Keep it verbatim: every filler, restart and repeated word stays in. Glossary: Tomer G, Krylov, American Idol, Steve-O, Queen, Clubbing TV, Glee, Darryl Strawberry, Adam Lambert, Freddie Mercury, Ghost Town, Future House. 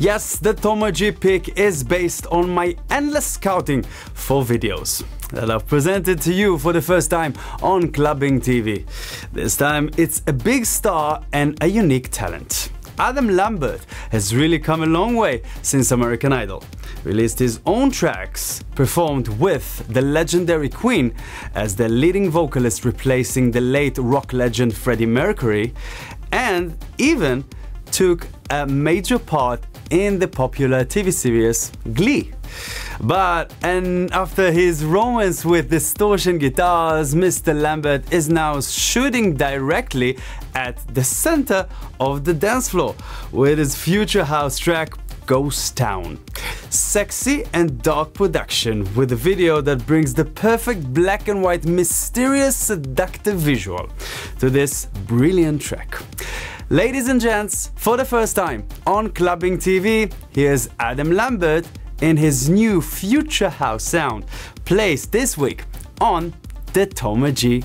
Yes, the Tomer G pick is based on my endless scouting for videos that I've presented to you for the first time on Clubbing T V. This time it's a big star and a unique talent. Adam Lambert has really come a long way since American Idol. Released his own tracks, performed with the legendary Queen as the leading vocalist, replacing the late rock legend Freddie Mercury, and even took a major part in the popular T V series Glee. But and after his romance with distortion guitars, Mister Lambert is now shooting directly at the center of the dance floor with his Future House track Ghost Town. Sexy and dark production with a video that brings the perfect black and white mysterious seductive visual to this brilliant track. Ladies and gents, for the first time on Clubbing T V, here's Adam Lambert in his new Future House sound, placed this week on the Tomer G